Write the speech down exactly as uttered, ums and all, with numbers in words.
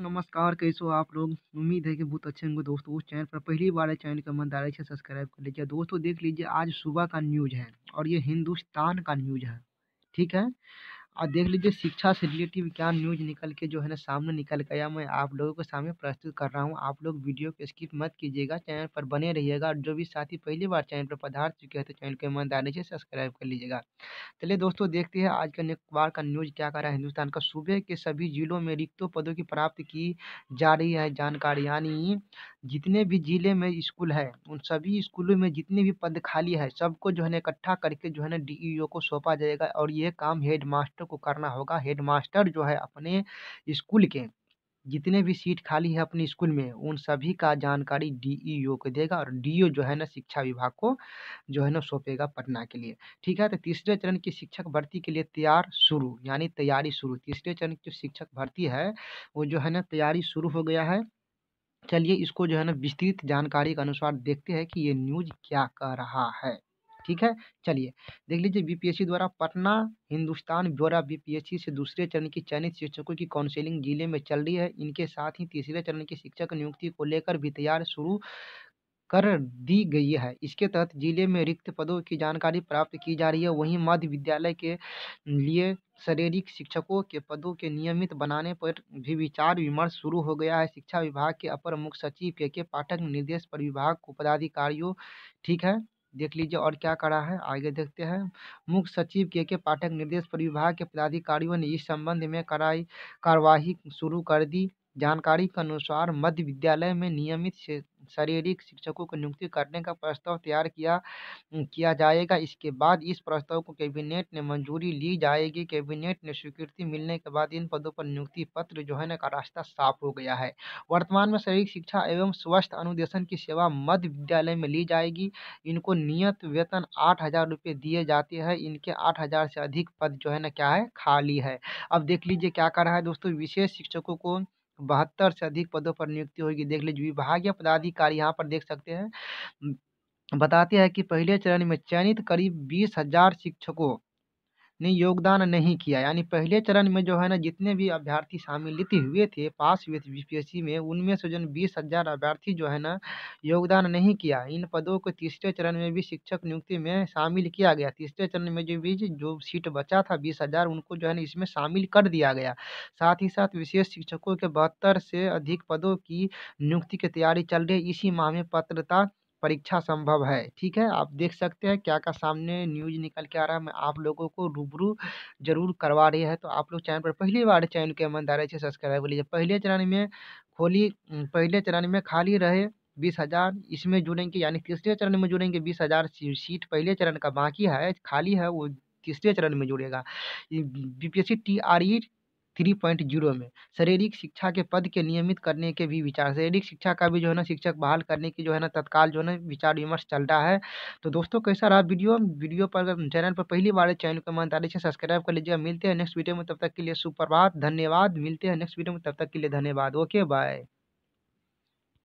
नमस्कार, कैसे हो आप लोग। उम्मीद है कि बहुत अच्छे होंगे दोस्तों। उस चैनल पर पहली बार है चैनल का मन डायरेक्ट से सब्सक्राइब कर लीजिए दोस्तों। देख लीजिए आज सुबह का न्यूज़ है और ये हिंदुस्तान का न्यूज़ है, ठीक है। और देख लीजिए शिक्षा से रिलेटिव क्या न्यूज़ निकल के जो है ना सामने निकल गया, मैं आप लोगों के सामने प्रस्तुत कर रहा हूँ। आप लोग वीडियो को स्किप मत कीजिएगा, चैनल पर बने रहिएगा। जो भी साथी पहली बार चैनल पर पधार चुके हैं तो चैनल को मन डालने से सब्सक्राइब कर लीजिएगा। चलिए दोस्तों देखते हैं आज का अखबार का न्यूज़ क्या कर रहा है हिंदुस्तान का। सूबे के सभी जिलों में रिक्तों पदों की प्राप्ति की जा रही है जानकारी, यानी जितने भी जिले में स्कूल है उन सभी स्कूलों में जितने भी पद खाली है सबको जो है ना इकट्ठा करके जो है ना डी ई ओ को सौंपा जाएगा। और ये काम हेड मास्टर को करना होगा। हेडमास्टर जो है अपने स्कूल के जितने भी सीट खाली है अपने स्कूल में उन सभी का जानकारी डीईओ को देगा और डीईओ जो है ना शिक्षा विभाग को जो है ना सौंपेगा पटना के लिए, ठीक है। तो तीसरे चरण की शिक्षक भर्ती के लिए तैयार शुरू, यानी तैयारी शुरू। तीसरे चरण की जो शिक्षक भर्ती है वो जो है ना तैयारी शुरू हो गया है। चलिए इसको जो है ना विस्तृत जानकारी के अनुसार देखते हैं कि ये न्यूज़ क्या कह रहा है, ठीक है। चलिए देख लीजिए बीपीएससी द्वारा पटना हिंदुस्तान ब्यूरो बीपीएससी से दूसरे चरण की चयनित शिक्षकों की काउंसलिंग जिले में चल रही है। इनके साथ ही तीसरे चरण की शिक्षक नियुक्ति को लेकर भी तैयारी शुरू कर दी गई है। इसके तहत जिले में रिक्त पदों की जानकारी प्राप्त की जा रही है। वहीं मध्य विद्यालय के लिए शारीरिक शिक्षकों के पदों के नियमित बनाने पर भी विचार विमर्श शुरू हो गया है। शिक्षा विभाग के अपर मुख्य सचिव के के पाठक निर्देश पर विभाग को पदाधिकारियों, ठीक है, देख लीजिए और क्या करा है आगे देखते हैं। मुख्य सचिव के के पाठक निर्देश पर विभाग के पदाधिकारियों ने इस संबंध में कराई कार्यवाही शुरू कर दी। जानकारी के अनुसार मध्य विद्यालय में नियमित शारीरिक शिक्षकों को नियुक्ति करने का प्रस्ताव तैयार किया किया जाएगा। इसके बाद इस प्रस्ताव को कैबिनेट ने मंजूरी ली जाएगी। कैबिनेट ने स्वीकृति मिलने के बाद इन पदों पर नियुक्ति पत्र जो है ना का रास्ता साफ हो गया है। वर्तमान में शारीरिक शिक्षा एवं स्वास्थ्य अनुदेशन की सेवा मध्य विद्यालय में ली जाएगी। इनको नियत वेतन आठ हज़ार रुपये दिए जाते हैं। इनके आठ हज़ार से अधिक पद जो है ना क्या है खाली है। अब देख लीजिए क्या कर रहा है दोस्तों, विशेष शिक्षकों को बहत्तर से अधिक पदों पर नियुक्ति होगी। देख लीजिए विभागीय पदाधिकारी यहाँ पर देख सकते हैं, बताते हैं कि पहले चरण में चयनित करीब बीस हजार शिक्षकों ने योगदान नहीं किया, यानी पहले चरण में जो है ना जितने भी अभ्यर्थी शामिलित हुए थे, पास हुए थे बीपीएससी में, उनमें से जो बीस हजार अभ्यर्थी जो है ना योगदान नहीं किया। इन पदों को तीसरे चरण में भी शिक्षक नियुक्ति में शामिल किया गया। तीसरे चरण में जो भी जो सीट बचा था बीस हजार उनको जो है ना इसमें शामिल कर दिया गया। साथ ही साथ विशेष शिक्षकों के बहत्तर से अधिक पदों की नियुक्ति की तैयारी चल रही है। इसी माह में पात्रता परीक्षा संभव है, ठीक है। आप देख सकते हैं क्या का सामने न्यूज़ निकल के आ रहा है। मैं आप लोगों को रूबरू जरूर करवा रही है। तो आप लोग चैनल पर पहली बार चैनल के मन दायरे से सब्सक्राइब कर लीजिए। पहले चरण में खोली पहले चरण में खाली रहे बीस हज़ार, इसमें जुड़ेंगे, यानी तीसरे चरण में जुड़ेंगे बीस हज़ार सीट। पहले चरण का बाकी है खाली है वो तीसरे चरण में जुड़ेगा। BPSC T R E three point zero में शारीरिक शिक्षा के पद के नियमित करने के भी विचार, शारीरिक शिक्षा का भी जो है ना शिक्षक बहाल करने की जो है ना तत्काल जो है ना विचार विमर्श चल रहा है। तो दोस्तों कैसा रहा वीडियो वीडियो पर चैनल पर पहली बार चैनल को मन डालने से सब्सक्राइब कर लीजिए। मिलते हैं नेक्स्ट वीडियो में, तब तक के लिए सुप्रभात, धन्यवाद। मिलते हैं नेक्स्ट वीडियो में, तब तक के लिए धन्यवाद। Okay bye.